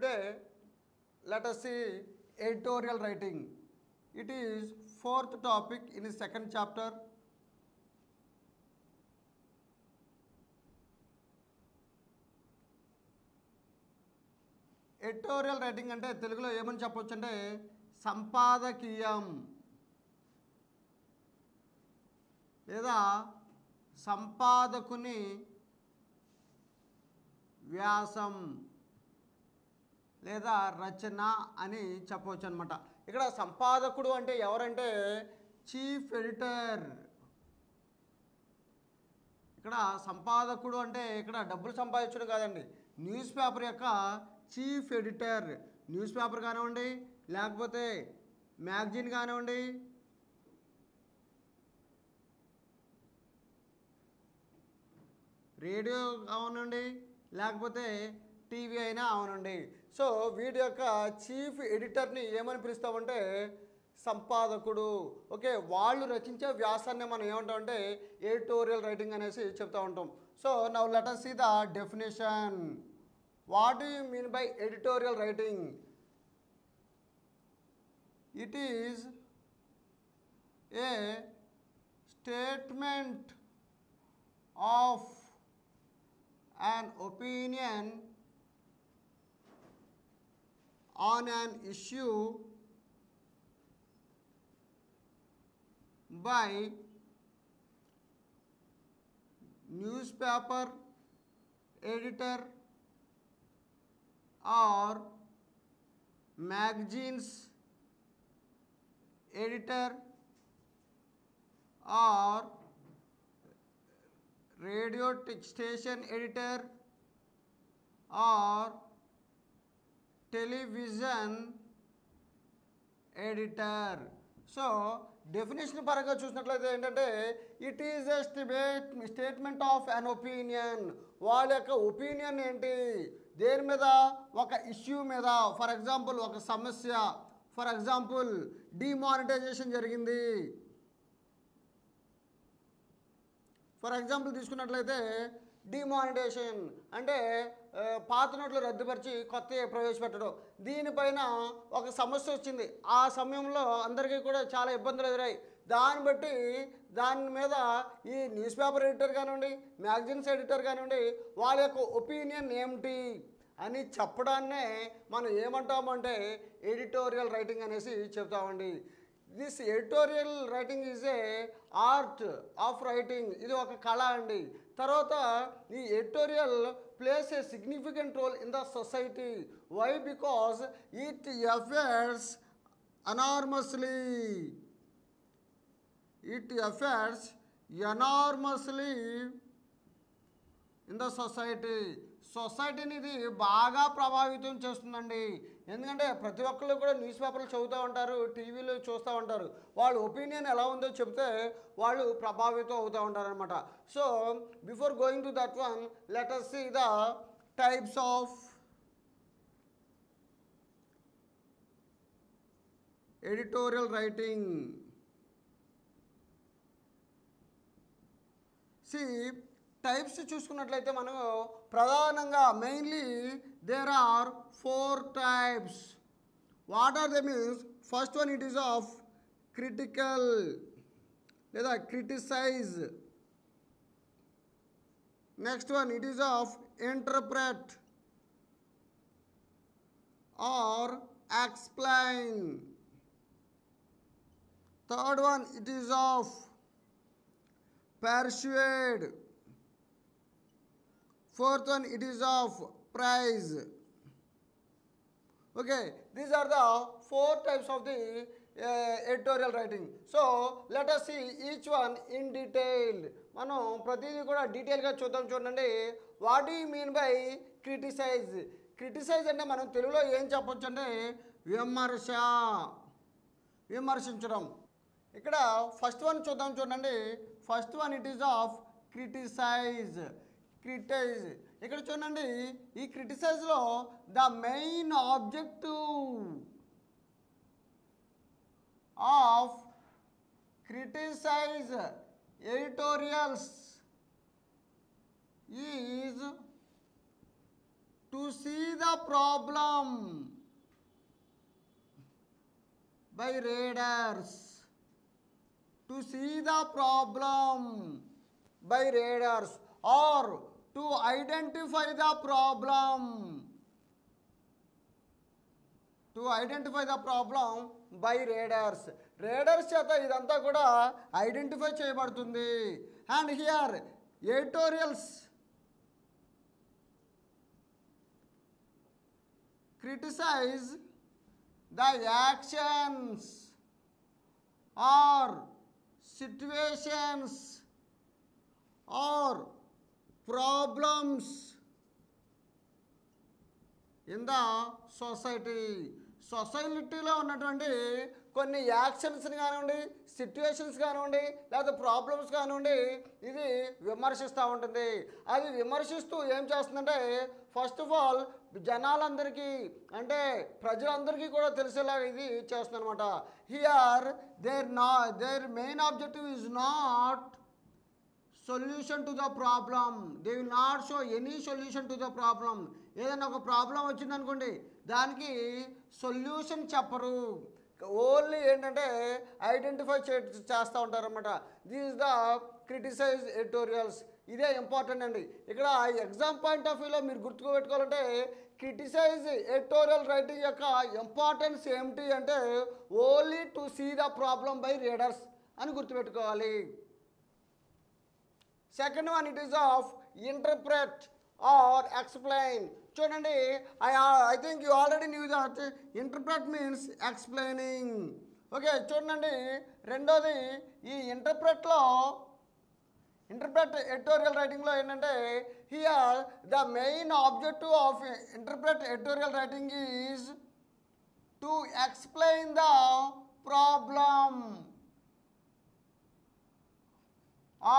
Today, let us see editorial writing. It is fourth topic in the second chapter. Editorial writing ante Telugulo emani cheppochu ante sampadakiyam లేదా సంపాదకుని వ్యాసం లేదా రచన అని చెప్పొచ్చు అన్నమాట. ఇక్కడ సంపాదకుడు అంటే ఎవరంటే చీఫ్ ఎడిటర్. ఇక్కడ సంపాదకుడు అంటే ఇక్కడ డబ్బులు సంపాదించడం కాదండి, న్యూస్ పేపర్ యొక్క చీఫ్ ఎడిటర్. న్యూస్ పేపర్ కానివ్వండి, లేకపోతే మ్యాగజైన్ కానివ్వండి, రేడియో అవునండి, లేకపోతే టీవీ అయినా అవునండి. సో వీడి యొక్క చీఫ్ ఎడిటర్ని ఏమని పిలుస్తామంటే సంపాదకుడు. ఓకే, వాళ్ళు రచించే వ్యాసాన్ని మనం ఏమంటామంటే ఎడిటోరియల్ రైటింగ్ అనేసి చెప్తూ ఉంటాం. So now let us see the definition. What do you mean by editorial writing? It is a statement of an opinion on an issue by newspaper editor or magazine's editor or radio station editor or television editor. So definition పరంగా చూసినట్లయితే ఏంటంటే it is a statement of an opinion. వాళ్ళ యొక్క opinion ఏంటి దేని మీద, ఒక issue మీద. ఫర్ ఎగ్జాంపుల్ ఒక సమస్య, ఫర్ ఎగ్జాంపుల్ డిమానిటైజేషన్ జరిగింది. ఫర్ ఎగ్జాంపుల్ తీసుకున్నట్లయితే డిమానిటైజేషన్ అంటే పాత నోట్లు రద్దుపరిచి కొత్త ప్రవేశపెట్టడం. దీనిపైన ఒక సమస్య వచ్చింది, ఆ సమయంలో అందరికీ కూడా చాలా ఇబ్బందులు ఎదురాయి. దాన్ని బట్టి దాని మీద ఈ న్యూస్ పేపర్ ఎడిటర్ కానివ్వండి, మ్యాగజైన్స్ ఎడిటర్ కానివ్వండి, వాళ్ళ యొక్క ఒపీనియన్ ఏమిటి అని చెప్పడాన్నే మనం ఏమంటామంటే ఎడిటోరియల్ రైటింగ్ అనేసి చెప్తామండి. This editorial writing is a art of writing. ఇది ఒక కళ అండి. తర్వాత ఈ editorial plays a significant role in the society. Why? Because it effects enormously in the society. సొసైటీని ఇది బాగా ప్రభావితం చేస్తుందండి. ఎందుకంటే ప్రతి ఒక్కళ్ళు కూడా న్యూస్ పేపర్లు చదువుతూ ఉంటారు, టీవీలో చూస్తూ ఉంటారు. వాళ్ళ ఒపీనియన్ ఎలా ఉందో చెప్తే వాళ్ళు ప్రభావితం అవుతూ ఉంటారు అనమాట. So before going to that one, let us see the types of editorial writing. See, types చూసుకున్నట్లయితే మనము ప్రధానంగా mainly there are 4 types. What are the means? First one, it is of critical లేదా criticise. Next one, it is of interpret or explain. Third one, it is of persuade. Fourth one, it is of praise. Okay, these are the 4 types of the editorial writing. So let us see each one in detail. Manu pratidi kuda detail ga chudam chudandi. What do you mean by criticize? Criticize ante manu telugulo em cheppochu ante vimarsha, vimarsinchadam. ఇక్కడ first one చూద్దాం చూడండి. First one, it is of criticise. ఇక్కడ చూడండి, ఈ క్రిటిసైజ్లో the main objective of criticise editorials is to you see the problem by readers. To see the problem by readers or to identify the problem. To identify the problem by readers. Readers cheta idantha kuda identify cheyabadutundi. And here editorials, criticize the actions or situations or problems in the society. Society lo unnatundi konni actions ni ganundi, situations ganundi, ledha problems ganundi, idi vimarshistha untundi. Adi vimarshisthu em chestundante, first of all janalandariki ante prajalandariki kuda teliselaga idi chestund anamata. Here their main objective is not solution to the problem. They will not show any solution to the problem. Edanna oka problem vachindi anukondi, దానికి solution చెప్పరు, only ఏంటంటే identify చేస్తూ ఉంటారన్నమాట. This is the criticise editorials. ఇదే important అండి. ఇక్కడ exam point of వ్యూలో మీరు గుర్తుపెట్టుకోవాలంటే క్రిటిసైజ్ ఎడిటోరియల్ రైటింగ్ యొక్క ఇంపార్టెన్స్ ఏమిటి అంటే only to see the problem by readers అని గుర్తుపెట్టుకోవాలి. Second one, it is of interpret or explain. Chudandi, I think you already knew that interpret means explaining. Okay, chudandi rendodi ee interpret lo, interpret editorial writing lo endante, here the main objective of interpret editorial writing is to explain the problem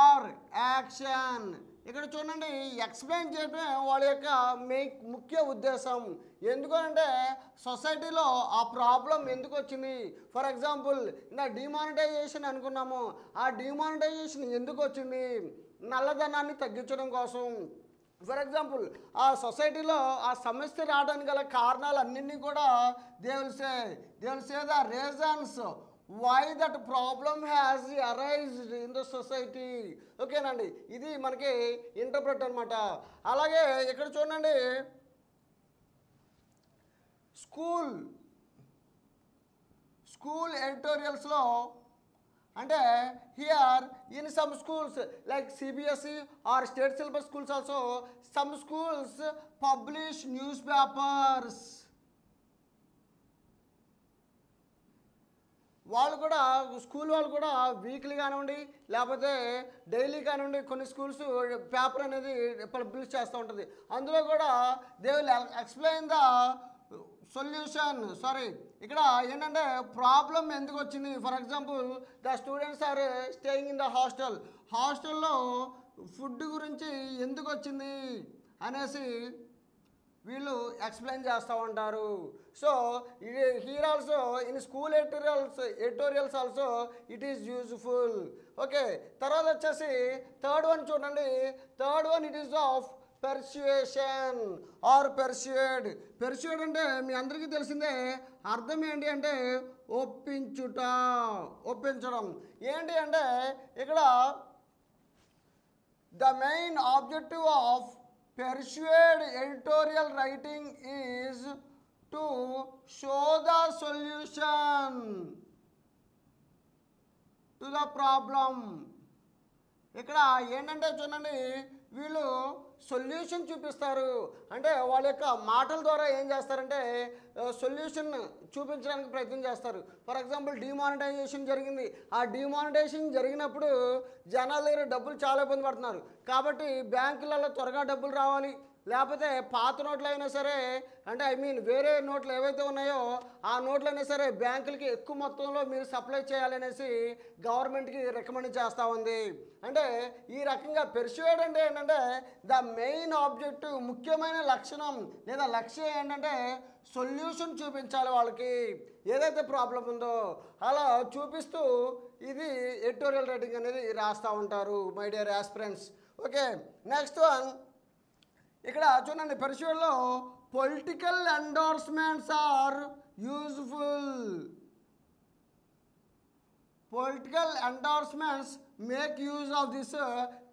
or action. ఇక్కడ చూడండి, explain చేయడమే వాళ్ళ యొక్క ముఖ్య ఉద్దేశం. ఎందుకంటే సొసైటీలో ఆ ప్రాబ్లం ఎందుకు వచ్చింది. ఫర్ ఎగ్జాంపుల్, నా డిమానిటైజేషన్ అనుకున్నాము. ఆ డిమానిటైజేషన్ ఎందుకు వచ్చింది? నల్లధనాన్ని తగ్గించడం కోసం. ఫర్ ఎగ్జాంపుల్, ఆ సొసైటీలో ఆ సమస్య రావడానికి గల కారణాలు అన్నింటినీ కూడా they will say the reasons why that problem has arisen in the society. Okay నండి, ఇది మనకి ఇంటర్ప్రెట్ అనమాట. అలాగే ఇక్కడ చూడండి, స్కూల్ ఎడిటోరియల్స్లో అంటే here in some schools like CBSE or state syllabus schools also some schools publish news papers. వాళ్ళు కూడా స్కూల్ వాళ్ళు కూడా వీక్లీ కానివ్వండి లేకపోతే డైలీ కానివ్వండి కొన్ని స్కూల్స్ పేపర్ అనేది పబ్లిష్ చేస్తూ ఉంటుంది. అందులో కూడా they will explain the solution. Sorry, ఇక్కడ ఏంటంటే ప్రాబ్లం ఎందుకు వచ్చింది. For example, the students are staying in the హాస్టల్లో ఫుడ్ గురించి ఎందుకు వచ్చింది అనేసి వీళ్ళు ఎక్స్ప్లెయిన్ చేస్తూ ఉంటారు. So here also in school editorials also it is useful. Okay, తర్వాత వచ్చేసి థర్డ్ వన్ చూడండి. Third one, it is of persuasion or persuade. Persuade అంటే మీ అందరికీ తెలిసిందే. అర్థం ఏంటి అంటే ఒప్పించడం. ఏంటి అంటే ఇక్కడ the main objective of persuade editorial writing is to show the solution to the problem. ఇక్కడ ఏంటంటే చూడండి, వీళ్ళు సొల్యూషన్ చూపిస్తారు. అంటే వాళ్ళ యొక్క మాటల ద్వారా ఏం చేస్తారంటే సొల్యూషన్ చూపించడానికి ప్రయత్నం చేస్తారు. ఫర్ ఎగ్జాంపుల్, డిమానిటైజేషన్ జరిగింది. ఆ డిమానిటైజేషన్ జరిగినప్పుడు జనాల దగ్గర డబ్బులు చాలా ఇబ్బంది పడుతున్నారు. కాబట్టి బ్యాంకులలో త్వరగా డబ్బులు రావాలి, లేకపోతే పాత నోట్లు అయినా సరే అంటే వేరే నోట్లు ఏవైతే ఉన్నాయో ఆ నోట్లు అయినా సరే బ్యాంకులకి ఎక్కువ మొత్తంలో మీరు సప్లై చేయాలనేసి గవర్నమెంట్కి రికమెండ్ చేస్తూ ఉంది. అంటే ఈ రకంగా పెర్సుయేడ్ అంటే ఏంటంటే ద మెయిన్ ఆబ్జెక్టివ్, ముఖ్యమైన లక్షణం లేదా లక్ష్యం ఏంటంటే సొల్యూషన్ చూపించాలి వాళ్ళకి ఏదైతే ప్రాబ్లం ఉందో. అలా చూపిస్తూ ఇది ఎడిటోరియల్ రైటింగ్ అనేది రాస్తూ ఉంటారు my dear aspirants. Okay, next one, ఇక్కడ చూడండి పెర్సుయేడ్లో political endorsements are useful. Political endorsements make use of this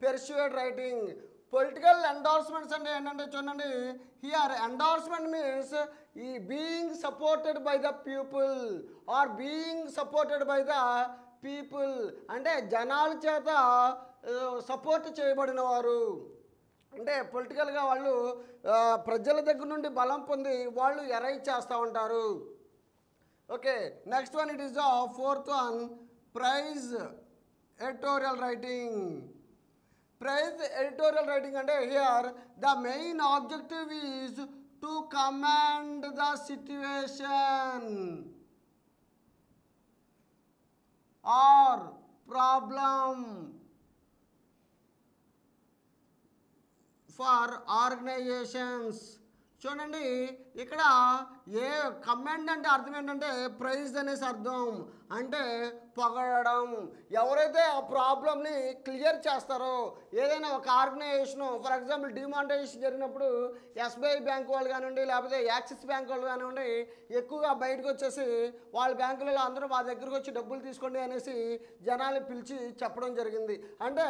persuade writing. Political endorsements and here endorsement means being supported by the people or being supported by the people. And Janal Chata support Chebadinavaru. అంటే పొలిటికల్గా వాళ్ళు ప్రజల దగ్గర నుండి బలం పొంది వాళ్ళు arise చేస్తా ఉంటారు. Okay, next one it is the fourth one praise editorial writing. Praise editorial writing అంటే here the main objective is to command the situation or problem for organizations. చూడండి, ఇక్కడ ఏ కమాండ్ అంటే అర్థం ఏంటంటే ప్రైజ్ అనేసి అర్థం, అంటే పొగడడం. ఎవరైతే ఆ ప్రాబ్లమ్ని క్లియర్ చేస్తారో, ఏదైనా ఒక ఆర్గనైజేషను ఫర్ ఎగ్జాంపుల్ డిమానిటైజేషన్ జరిగినప్పుడు ఎస్బీఐ బ్యాంక్ వాళ్ళు కానివ్వండి, లేకపోతే యాక్సిస్ బ్యాంక్ వాళ్ళు కానివ్వండి, ఎక్కువగా బయటకు వచ్చేసి వాళ్ళ బ్యాంకులలో అందరూ మా దగ్గరకు వచ్చి డబ్బులు తీసుకోండి అనేసి జనాలు పిలిచి చెప్పడం జరిగింది. అంటే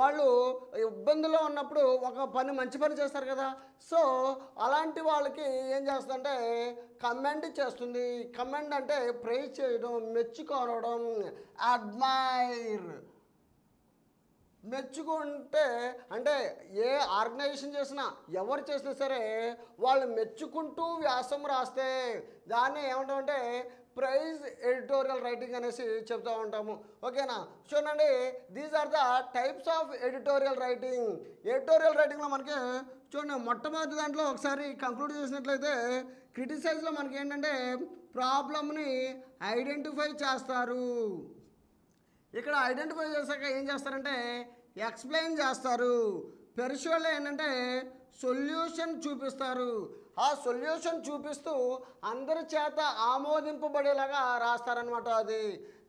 వాళ్ళు ఇబ్బందుల్లో ఉన్నప్పుడు ఒక పని మంచి పని చేస్తారు కదా, సో అలాంటి వాళ్ళకి ఏం చేస్తుందంటే కమెండ్ చేస్తుంది. కమెండ్ అంటే ప్రైజ్ చేయడం, మెచ్చుకోవడం, అడ్మైర్. మెచ్చుకుంటే అంటే ఏ ఆర్గనైజేషన్ చేసినా ఎవరు చేసినా సరే వాళ్ళు మెచ్చుకుంటూ వ్యాసం రాస్తే దాన్ని ఏమంటామంటే ప్రైజ్ ఎడిటోరియల్ రైటింగ్ అనేసి చెప్తూ ఉంటాము. ఓకేనా? చూడండి, these are the types of editorial writing. Editorial రైటింగ్లో మనకి చూడండి, మొట్టమొదటి దాంట్లో ఒకసారి కంక్లూడ్ చేసినట్లయితే క్రిటిసైజ్లో మనకి ఏంటంటే ప్రాబ్లమ్ని ఐడెంటిఫై చేస్తారు. ఇక్కడ ఐడెంటిఫై చేశాక ఏం చేస్తారంటే ఎక్స్ప్లెయిన్ చేస్తారు. పెర్సుయేడ్లో ఏంటంటే సొల్యూషన్ చూపిస్తారు. ఆ సొల్యూషన్ చూపిస్తూ అందరి చేత ఆమోదింపబడేలాగా రాస్తారనమాట. అది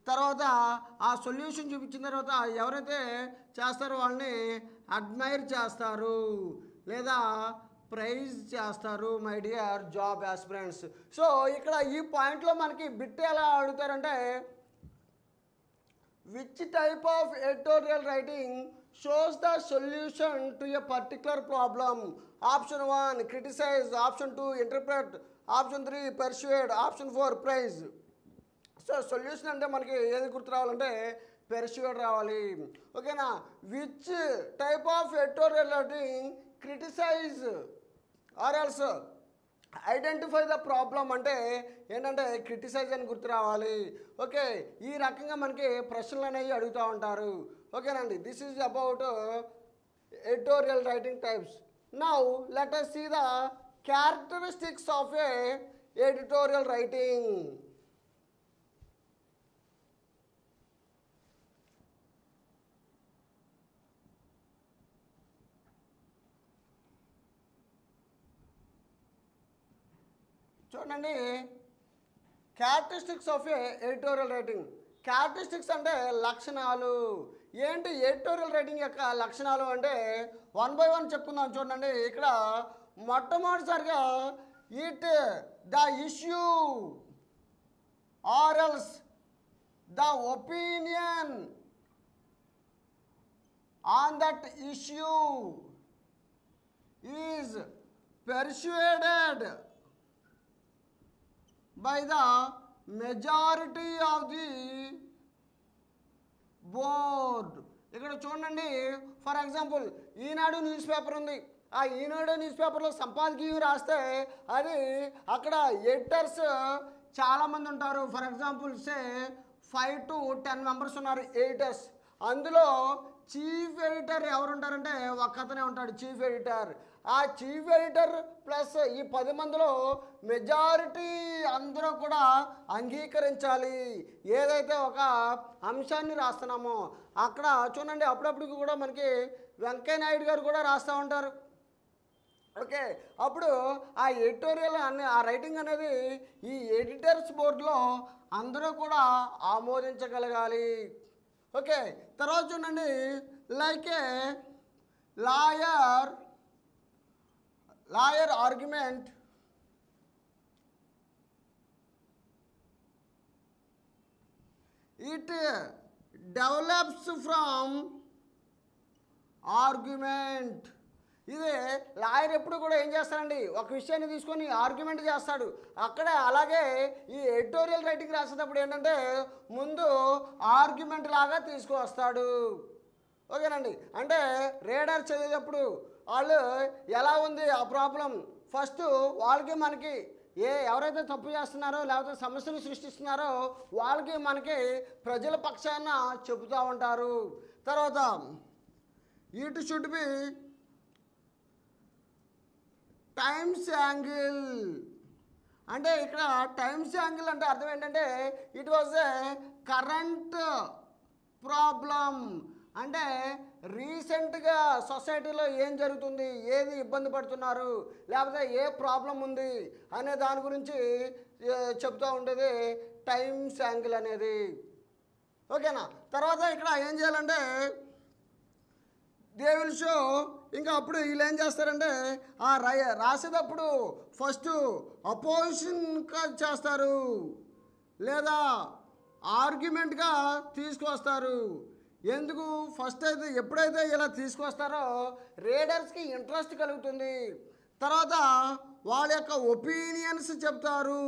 తర్వాత ఆ సొల్యూషన్ చూపించిన తర్వాత ఎవరైతే చేస్తారో వాళ్ళని అడ్మైర్ చేస్తారు లేదా ప్రైజ్ చేస్తారు. My dear job aspirants, so ఇక్కడ ఈ పాయింట్లో మనకి బిట్ ఎలా అడుగుతారంటే which type of editorial writing shows the solution to a particular problem. Option 1 criticize, option 2 interpret, option 3 persuade, option 4 praise. So solution ante manaki edi gurtu ravalante persuade ravali. Okay na? Which type of editorial writing criticize or else identify the problem, అంటే ఏంటంటే criticise అని గుర్తు రావాలి. Okay, ఈ రకంగా మనకి ప్రశ్నలు అనేవి అడుగుతూ ఉంటారు. ఓకేనండి, this is about editorial writing types. Now let us see the characteristics of a editorial writing. చూడండి, characteristics of a editorial writing. Characteristics అంటే లక్షణాలు. ఏంటి ఎడిటోరియల్ రైటింగ్ యొక్క లక్షణాలు అంటే వన్ బై వన్ చెప్పుకుందాం. చూడండి, ఇక్కడ మొట్టమొదటిసారిగా it the issue or else the opinion on that issue is persuaded by the majority of the board. ఇక్కడ చూడండి, for example Eenadu news paper ఉంది. ఆ ఈనాడు న్యూస్ పేపర్లో సంపాదకీయం రాస్తే అది అక్కడ ఎడిటర్స్ చాలామంది ఉంటారు. For example say 5 to 10 members ఉన్నారు ఎడిటర్స్. అందులో చీఫ్ ఎడిటర్ ఎవరు ఉంటారంటే ఒక్కతనే ఉంటాడు చీఫ్ ఎడిటర్. ఆ చీఫ్ ఎడిటర్ ప్లస్ ఈ 10 మందిలో మెజారిటీ అందరూ కూడా అంగీకరించాలి ఏదైతే ఒక అంశాన్ని రాస్తున్నామో. అక్కడ చూడండి, అప్పుడప్పుడు కూడా మనకి వెంకయ్య నాయుడు గారు కూడా రాస్తూ ఉంటారు. ఓకే, అప్పుడు ఆ ఎడిటోరియల్ అనే ఆ రైటింగ్ అనేది ఈ ఎడిటర్స్ బోర్డులో అందరూ కూడా ఆమోదించగలగాలి. ఓకే, తర్వాత చూడండి, like a lawyer argument it develops from argument. ఇది లాయర్ ఎప్పుడు కూడా ఏం చేస్తారండి, ఒక విషయాన్ని తీసుకొని ఆర్గ్యుమెంట్ చేస్తాడు. అక్కడ అలాగే ఈ ఎడిటోరియల్ రైటింగ్ రాసేటప్పుడు ఏంటంటే ముందు ఆర్గ్యుమెంట్ లాగా తీసుకువస్తాడు. ఓకేనండి, అంటే రీడర్ చదివేటప్పుడు వాళ్ళు ఎలా ఉంది ఆ ప్రాబ్లం ఫస్ట్ వాళ్ళకి మనకి ఎవరైతే తప్పు చేస్తున్నారో లేకపోతే సమస్యను సృష్టిస్తున్నారో వాళ్ళకి మనకి ప్రజల పక్షాన చెబుతూ ఉంటారు. తర్వాత it should be times angle, అంటే ఇక్కడ టైమ్స్ యాంగిల్ అంటే అర్థం ఏంటంటే it was a current problem, అంటే రీసెంట్గా సొసైటీలో ఏం జరుగుతుంది, ఏది ఇబ్బంది పడుతున్నారు, లేకపోతే ఏ ప్రాబ్లం ఉంది అనే దాని గురించి చెప్తూ ఉండేది టైమ్స్ యాంగిల్ అనేది. ఓకేనా, తర్వాత ఇక్కడ ఏం చేయాలంటే దే విల్ షో, ఇంకా అప్పుడు వీళ్ళు ఏం చేస్తారంటే ఆ రాసేటప్పుడు ఫస్ట్ అపోజిషన్గా చేస్తారు లేదా ఆర్గ్యుమెంట్గా తీసుకొస్తారు. ఎందుకు ఫస్ట్ అయితే ఎప్పుడైతే ఇలా తీసుకొస్తారో రీడర్స్కి ఇంట్రెస్ట్ కలుగుతుంది. తర్వాత వాళ్ళ యొక్క ఒపీనియన్స్ చెప్తారు.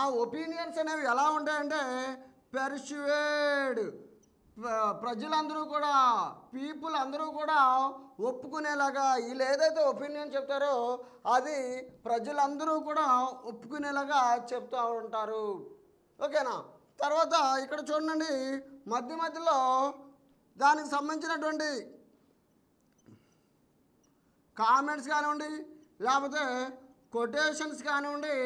ఆ ఒపీనియన్స్ అనేవి ఎలా ఉంటాయంటే పెర్సువేడ్, ప్రజలందరూ కూడా పీపుల్ అందరూ కూడా ఒప్పుకునేలాగా వీళ్ళు ఏదైతే ఒపీనియన్ చెప్తారో అది ప్రజలందరూ కూడా ఒప్పుకునేలాగా చెప్తూ ఉంటారు. ఓకేనా, తర్వాత ఇక్కడ చూడండి మధ్య మధ్యలో దానికి సంబంధించినటువంటి కామెంట్స్ కానివ్వండి లేకపోతే కొటేషన్స్ కానివ్వండి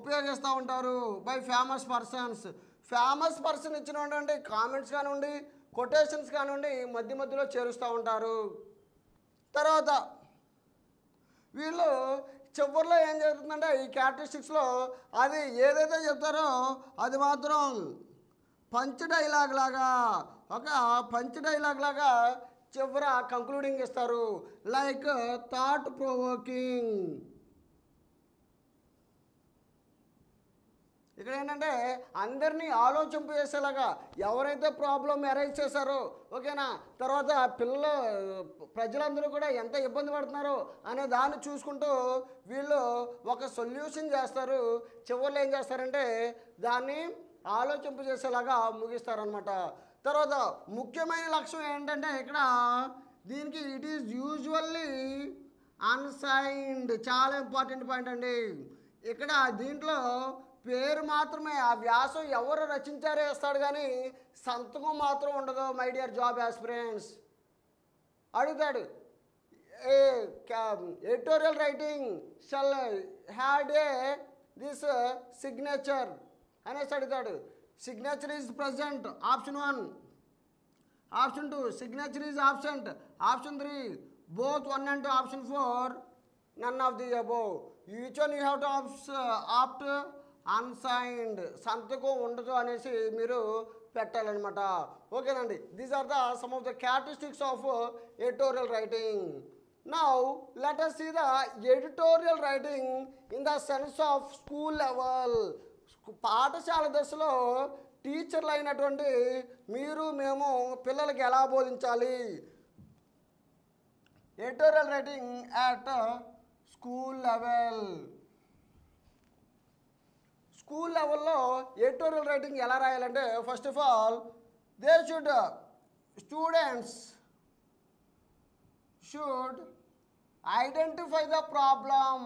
ఉపయోగిస్తూ ఉంటారు by famous persons. Famous person ఇచ్చినటువంటి కామెంట్స్ కానివ్వండి కొటేషన్స్ కానివ్వండి మధ్య మధ్యలో చేరుస్తూ ఉంటారు. తర్వాత వీళ్ళు చివరిలో ఏం జరుగుతుందంటే ఈ క్యారెక్టరిస్టిక్స్లో అది ఏదైతే చెప్తారో అది మాత్రం పంచ్ డైలాగ్ లాగా, ఒక పంచ్ డైలాగ్ లాగా చివర కంక్లూడింగ్ ఇస్తారు. లైక్ థాట్ ప్రొవోకింగ్, ఇక్కడ ఏంటంటే అందరినీ ఆలోచింపజేసేలాగా ఎవరైతే ప్రాబ్లం అరైజ్ చేశారో. ఓకేనా, తర్వాత ప్రజలందరూ కూడా ఎంత ఇబ్బంది పడుతున్నారో అనే దాన్ని చూసుకుంటూ వీళ్ళు ఒక సొల్యూషన్ చేస్తారు. చివరిలో ఏం చేస్తారంటే దాన్ని ఆలోచింపజేసేలాగా ముగిస్తారనమాట. తర్వాత ముఖ్యమైన లక్ష్యం ఏంటంటే ఇక్కడ దీనికి ఇట్ ఈజ్ యూజువల్లీ అన్సైన్డ్, చాలా ఇంపార్టెంట్ పాయింట్ అండి. ఇక్కడ దీంట్లో పేరు మాత్రమే, ఆ వ్యాసం ఎవరు రచించారో వేస్తాడు కానీ సంతకం మాత్రం ఉండదు. మై డియర్ జాబ్ ఆస్పిరెంట్స్ అడుగుతాడు, a editorial writing shall had a this signature అనేసి అడుగుతాడు. Signature is present option 1, option 2 signature is absent, option 3 both 1 and 2, option 4 none of the above. Each one you have to opt unsigned, సంతకం ఉండదు అనేసి మీరు పెట్టాలన్నమాట. ఓకేనండి, these are the some of the characteristics of editorial writing. Now let us see the editorial writing in the sense of school level. పాఠశాల దశలో టీచర్లు అయినటువంటి మీరు మేము పిల్లలకి ఎలా బోధించాలి? Editorial writing at school level. School లెవెల్లో ఎడిటోరియల్ రైటింగ్ ఎలా రాయాలంటే first of all students should identify the problem.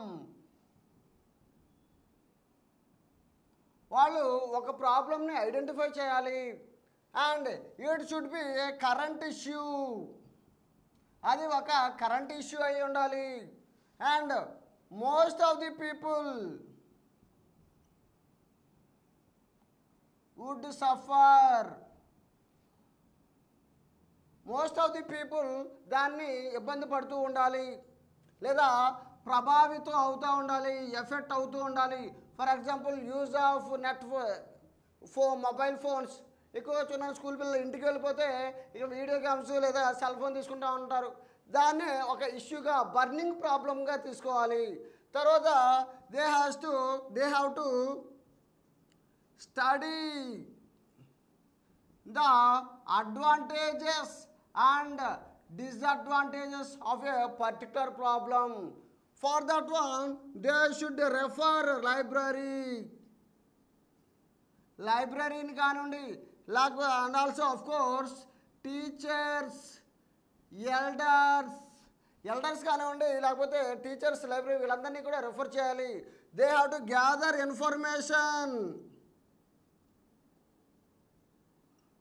వాళ్ళు ఒక ప్రాబ్లంని ఐడెంటిఫై చేయాలి. And it should be a current issue, అది ఒక కరెంట్ ఇష్యూ అయి ఉండాలి. And most of the people would suffer, most of the people దాన్ని ఇబ్బంది పడుతూ ఉండాలి లేదా ప్రభావితం అవుతూ ఉండాలి, ఎఫెక్ట్ అవుతూ ఉండాలి. For example use of mobile phones, ఎక్కువ చిన్న స్కూల్ పిల్లలు ఇంటికి వెళ్ళిపోతే ఇక వీడియో గేమ్స్ లేదా సెల్ ఫోన్ తీసుకుంటూ ఉంటారు. దాన్ని ఒక ఇష్యూగా బర్నింగ్ ప్రాబ్లంగా తీసుకోవాలి. తర్వాత they have to study, the advantages and disadvantages of a particular problem. For that one, they should refer library. Library in Kanundi. And also, of course, teachers, elders. Elders Kanundi, teachers, library, refer chali. They have to gather information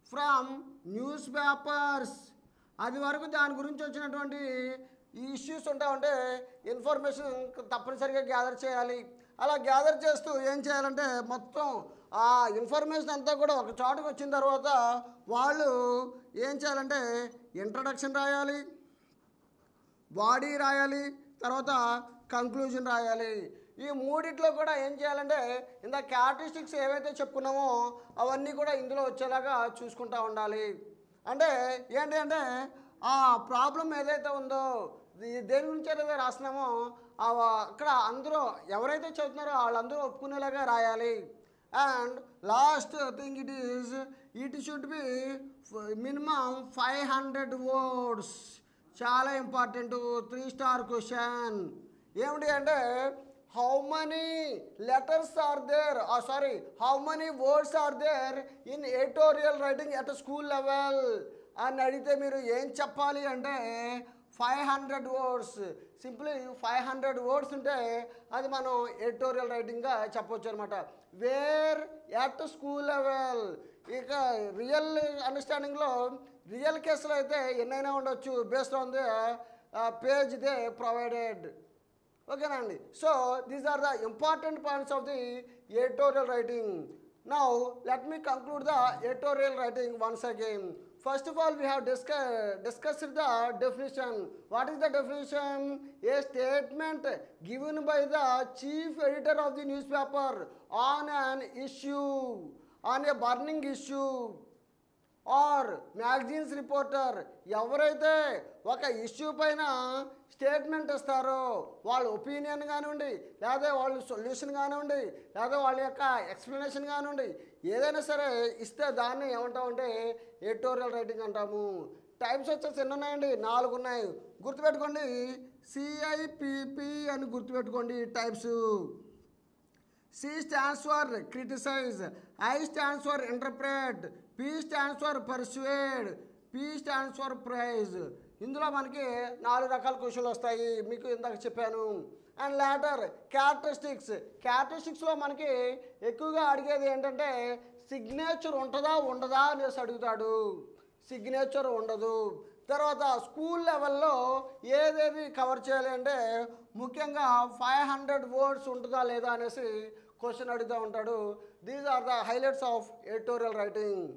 from newspapers. అది వరకు దాని గురించి వచ్చినటువంటి issues ఉంటాయంటే information తప్పనిసరిగా gather చేయాలి. అలా gather చేస్తూ ఏం చేయాలంటే మొత్తం ఆ ఇన్ఫర్మేషన్ అంతా కూడా ఒక చోటకి వచ్చిన తర్వాత వాళ్ళు ఏం చేయాలంటే ఇంట్రడక్షన్ రాయాలి, బాడీ రాయాలి, తర్వాత కంక్లూజన్ రాయాలి. ఈ మూడిట్లో కూడా ఏం చేయాలంటే ఇంత క్యారెక్టరిస్టిక్స్ ఏవైతే చెప్పుకున్నామో అవన్నీ కూడా ఇందులో వచ్చేలాగా చూసుకుంటూ ఉండాలి. అంటే ఏంటి అంటే ఆ ప్రాబ్లం ఏదైతే ఉందో దేని గురించి ఏదైతే రాస్తున్నామో అక్కడ అందరూ ఎవరైతే చదువుతున్నారో వాళ్ళందరూ ఒప్పుకునేలాగా రాయాలి. And last thing it should be minimum 500 words. చాలా ఇంపార్టెంట్ 3-star question. ఏమిటి అంటే how many words are there in editorial writing at a school level అని అడిగితే మీరు ఏం చెప్పాలి అంటే 500 words. సింప్లీ 500 words ఉంటే అది మనం ఎడిటోరియల్ రైటింగ్గా చెప్పవచ్చు అనమాట. Where at school level. ఇక రియల్ అండర్స్టాండింగ్లో రియల్ కేసులు అయితే ఎన్నైనా ఉండొచ్చు based on the page they provided. Okay, so these are the important points of the editorial writing. Now, let me conclude the editorial writing once again. First of all, we have discussed the definition. What is the definition? A statement given by the chief editor of the newspaper on an issue, on a burning issue. Or magazines reporter, ఎవరైతే ఒక issue పైన statement ఇస్తారో వాళ్ళ opinion కానివ్వండి, లేదా వాళ్ళ solution కానివ్వండి, లేదా వాళ్ళ యొక్క ఎక్స్ప్లెనేషన్ కానివ్వండి, ఏదైనా సరే ఇస్తే దాన్ని ఏమంటామంటే ఎడిటోరియల్ రైటింగ్ అంటాము. టైప్స్ వచ్చేసి ఎన్ని ఉన్నాయండి? 4 ఉన్నాయి. గుర్తుపెట్టుకోండి, CIPP అని గుర్తుపెట్టుకోండి types. C stands for criticize, I stands for interpret, P stands for persuade, P stands for praise. ఇందులో మనకి 4 రకాల క్వశ్చన్లు వస్తాయి, మీకు ఇందాక చెప్పాను. And later characteristics. క్యారెక్టరిస్టిక్స్లో మనకి ఎక్కువగా అడిగేది ఏంటంటే సిగ్నేచర్ ఉంటుందా ఉండదా అనేసి అడుగుతాడు. సిగ్నేచర్ ఉండదు. తర్వాత స్కూల్ లెవెల్లో ఏదేది కవర్ చేయాలి అంటే ముఖ్యంగా 500 words ఉంటుందా లేదా అనేసి క్వశ్చన్ అడుగుతూ ఉంటాడు. These are the highlights of editorial writing.